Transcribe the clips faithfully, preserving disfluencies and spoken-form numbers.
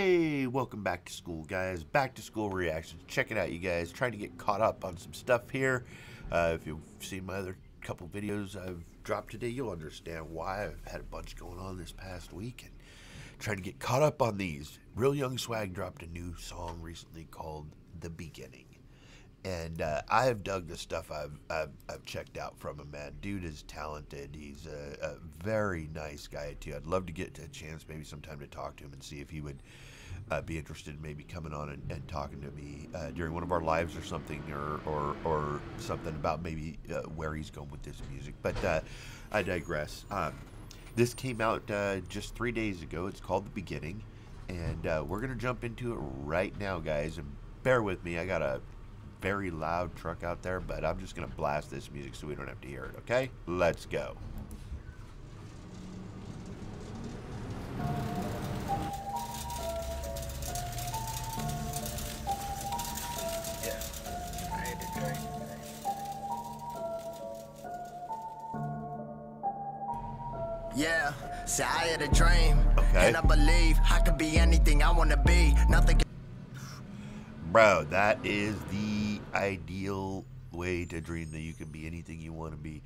Hey, welcome back to school, guys. Back to school reactions. Check it out, you guys. Trying to get caught up on some stuff here. Uh, if you've seen my other couple videos I've dropped today, you'll understand why. I've had a bunch going on this past week and trying to get caught up on these. Real Young Swagg dropped a new song recently called The Beginning. And uh, I have dug the stuff I've, I've, I've checked out from him, man. Dude is talented. He's a, a very nice guy, too. I'd love to get a chance maybe sometime to talk to him and see if he would uh, be interested in maybe coming on and, and talking to me uh, during one of our lives or something, or, or, or something about maybe uh, where he's going with this music. But uh, I digress. Um, this came out uh, just three days ago. It's called The Beginning. And uh, we're going to jump into it right now, guys. And bear with me. I got a very loud truck out there, but I'm just gonna blast this music so we don't have to hear it, okay? Let's go. Yeah, see, I had a dream, okay. And I believe I could be anything I wanna be. Nothing. Bro, that is the ideal way to dream, that you can be anything you want to be.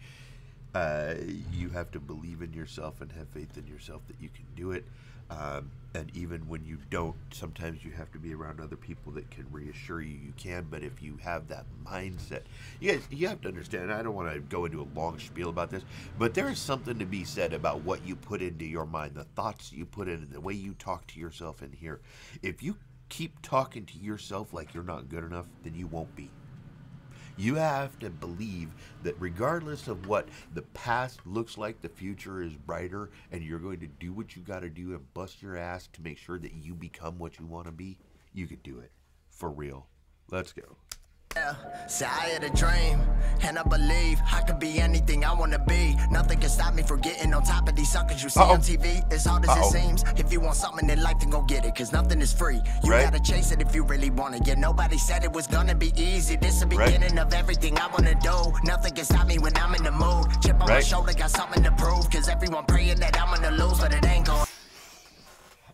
Uh, you have to believe in yourself and have faith in yourself that you can do it. Um, and even when you don't, sometimes you have to be around other people that can reassure you you can. But if you have that mindset, you guys, you have to understand, I don't want to go into a long spiel about this, but there is something to be said about what you put into your mind, the thoughts you put in, the way you talk to yourself in here. If you keep talking to yourself like you're not good enough, then you won't be. You have to believe that regardless of what the past looks like, the future is brighter, and you're going to do what you got to do and bust your ass to make sure that you become what you want to be. You could do it. For real. Let's go. Yeah, say I had a dream, and I believe I could be anything I want to be. Nothing can stop me from getting on top of these suckers you see Uh-oh. on T V. As hard as Uh-oh. it seems, if you want something in life, then go get it, because nothing is free. You right. gotta chase it if you really want it. Yeah, nobody said it was gonna be easy. This is the beginning right. of everything I want to do. Nothing can stop me when I'm in the mood. Chip on right. my shoulder, got something to prove, because everyone praying that I'm gonna lose, but it ain't going.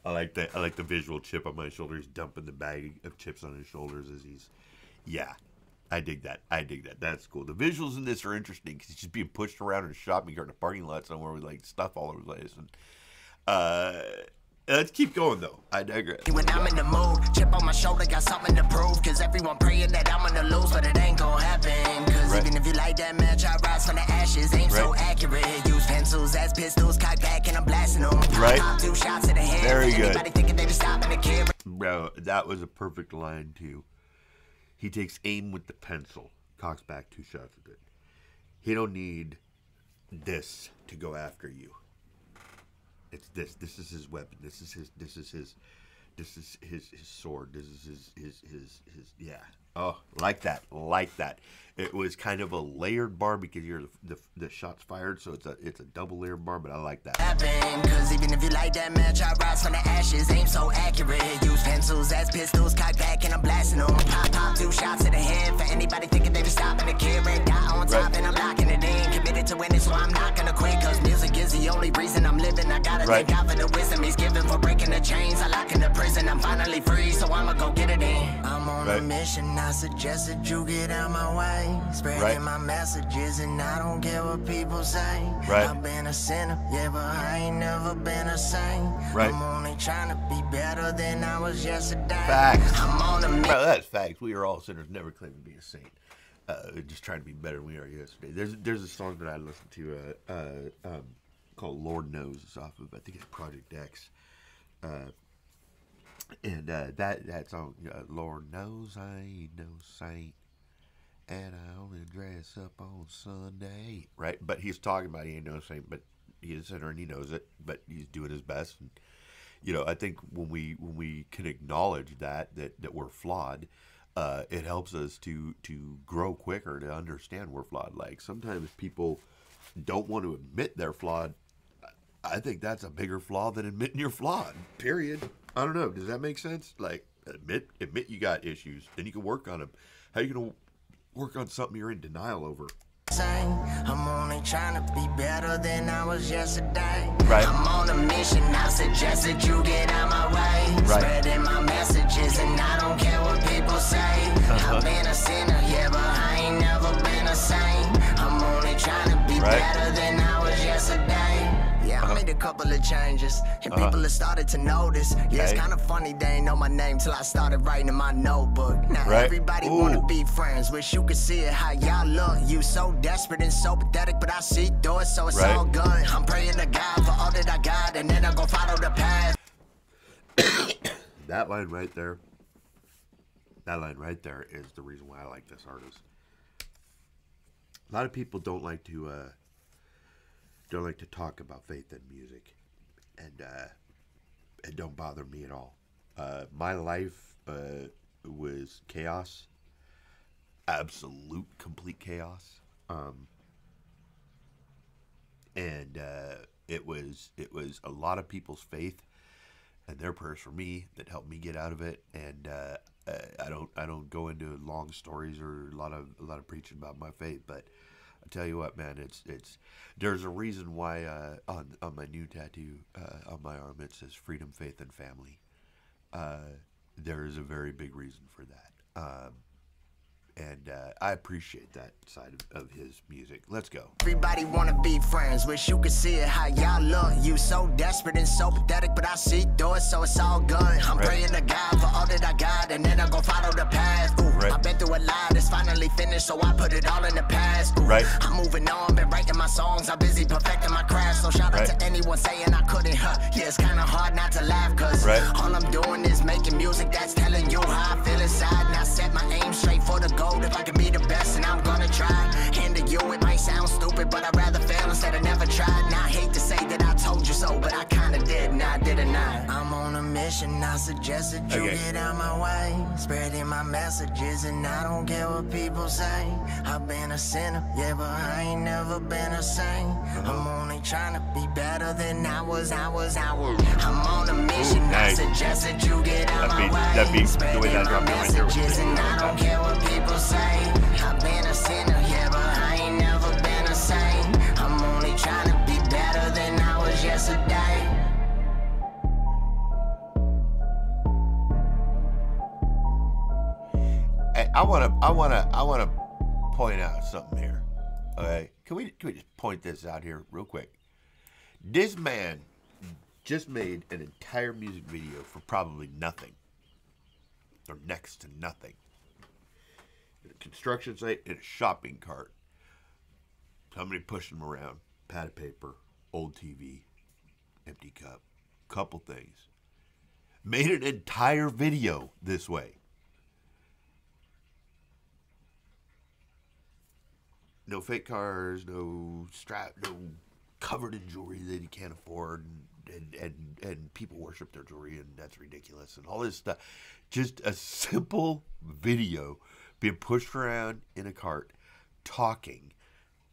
I like that. I like the visual. Chip on my shoulders, dumping the bag of chips on his shoulders as he's, yeah. I dig that. I dig that. That's cool. The visuals in this are interesting because it's just being pushed around in a shopping cart in a parking lot somewhere with like stuff all over the place. And uh, let's keep going though. I digress. When I'm in the mood, chip on my shoulder, got something to prove, because everyone praying that I'm gonna lose, but it ain't gonna happen. Because right. even if you like that match, I rise from the ashes. Ain't right. so accurate. Use pencils as pistols, cock back, and I'm blasting them. Right. Pop two shots in the head. Very good. Anybody thinking they be stopping the kid. Bro, that was a perfect line too. He takes aim with the pencil, cocks back two shots with it. He don't need this to go after you. It's this. This is his weapon. This is his. This is his. This is his. His sword. This is his. His. His. His. Yeah. Oh, like that. Like that. It was kind of a layered bar because you're the, the, the shots fired, so it's a it's a double layered bar. But I like that. Because even if you like that match, I rise from the ashes. Aim so accurate. Use pencils as pistols, cock back, and I'm blasting them. Pop, pop, two shots in the head. For anybody thinking they be stopping the kid, red dot on top, and I'm locking it in. Committed to winning, so I'm not gonna quit. Cause music is the only reason I'm living. I gotta thank God for the wisdom he's given for breaking the chains. I lock in the prison. I'm finally free, so I'ma go get it in. I'm on a mission. I suggest that you get out my way. Spreading right. my messages, and I don't care what people say. Right. I've been a sinner, yeah, but I ain't never been a saint. Right. I'm only trying to be better than I was yesterday. Facts. I'm on a Bro, that's facts. We are all sinners, never claim to be a saint. Uh, just trying to be better than we are yesterday. There's there's a song that I listen to uh, uh, um, called Lord Knows. It's off of, I think it's Project X. Uh, And uh, that, that song, uh, Lord knows I ain't no saint, and I only dress up on Sunday. Right? But he's talking about he ain't no saint, but he's a sinner and he knows it, but he's doing his best. And, you know, I think when we when we can acknowledge that, that, that we're flawed, uh, it helps us to, to grow quicker, to understand we're flawed. Like, sometimes people don't want to admit they're flawed. I think that's a bigger flaw than admitting you're flawed, period. I don't know. Does that make sense? Like, admit admit you got issues, then you can work on them. How you gonna work on something you're in denial over? I'm only trying to be better than I was yesterday. Right. I'm on a mission. I suggest that you get out my way. Right. made a couple of changes, and uh-huh. people have started to notice. Yeah, okay. It's kind of funny they ain't know my name till I started writing in my notebook. Now right. everybody Ooh. wanna be friends. Wish you could see it how y'all look. You so desperate and so pathetic, but I see through it, so it's right. all good. I'm praying to God for all that I got, and then I'm gonna follow the path. That line right there, that line right there is the reason why I like this artist. A lot of people don't like to uh, don't like to talk about faith in music, and uh, it don't bother me at all. Uh, my life uh, was chaos, absolute, complete chaos, um, and uh, it was it was a lot of people's faith and their prayers for me that helped me get out of it. And uh, I don't, I don't go into long stories or a lot of, a lot of preaching about my faith. But I tell you what, man, it's, it's. There's a reason why uh, on on my new tattoo uh, on my arm it says "Freedom, Faith, and Family." Uh, there is a very big reason for that, um, and uh, I appreciate that side of, of his music. Let's go. Everybody wanna be friends. Wish you could see it how y'all look. You so desperate and so pathetic, but I see through it, so it's all good. I'm right. praying to God for all that I got, and then I'm gonna follow the path. Ooh, right. I've been through a lot, it's finally finished, so I put it all in the past. Ooh, right. I'm moving on, been writing my songs, I'm busy perfecting my craft. So shout right. out to anyone saying I couldn't, huh? Yeah, it's kinda hard not to laugh, cause right. all I'm doing is making music that's telling you how I feel inside. And I set my aim straight for the goal. If I can be the best, and I'm gonna try. And to you, it might sound stupid, but I'd rather fail instead of never try. And I hate to say that I told you so, but I kinda did, and I didn't I. I'm on a mission, I suggest that you okay. get out my way. Spreading my messages, and I don't care what people say. I've been a sinner, yeah, but I ain't never been a saint. I'm only trying to be better than I was, I was, I was. I'm on a mission, Ooh, nice. I suggest that you get out that'd be, my that'd be, way. Spreading the way that my messages, and I don't care what people say. I've been a sinner, yeah, but I ain't never been a saint. I'm only trying to be better than I was yesterday. Hey, I wanna, I wanna, I wanna point out something here. Okay, can we, can we just point this out here real quick? This man just made an entire music video for probably nothing, or next to nothing. In a construction site, in a shopping cart. Somebody pushed him around. Pad of paper, old T V, empty cup, couple things. Made an entire video this way. No fake cars, no strap, no covered in jewelry that he can't afford. And, and, and people worship their jewelry, and that's ridiculous. And all this stuff. Just a simple video. Being pushed around in a cart, talking,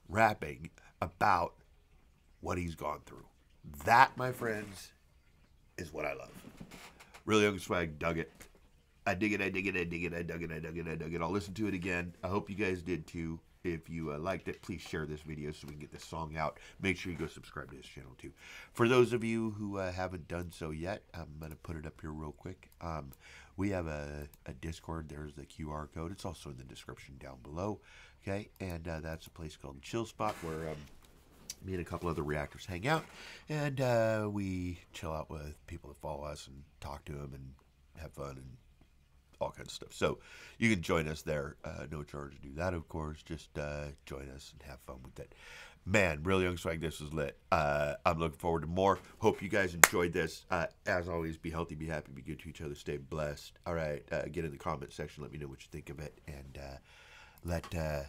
rapping about what he's gone through. That, my friends, is what I love. Real Young Swagg, dug it. I dig it, I dig it, I dig it, I dug it, I dug it, I dug it. I'll listen to it again. I hope you guys did too. If you uh, liked it, please share this video so we can get this song out. Make sure you go subscribe to this channel too. For those of you who uh, haven't done so yet, I'm going to put it up here real quick. Um, we have a, a Discord. There's the Q R code. It's also in the description down below. Okay, and uh, that's a place called The Chill Spot where um, me and a couple other reactors hang out. And uh, we chill out with people that follow us and talk to them and have fun and all kinds of stuff. So you can join us there. Uh, no charge to do that, of course. Just uh, join us and have fun with it. Man, Real Young Swagg, this was lit. Uh, I'm looking forward to more. Hope you guys enjoyed this. Uh, as always, be healthy, be happy, be good to each other, stay blessed. All right, uh, get in the comment section. Let me know what you think of it. And uh, let, uh,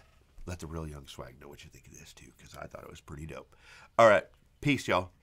let the Real Young Swagg know what you think of this, too, because I thought it was pretty dope. All right, peace, y'all.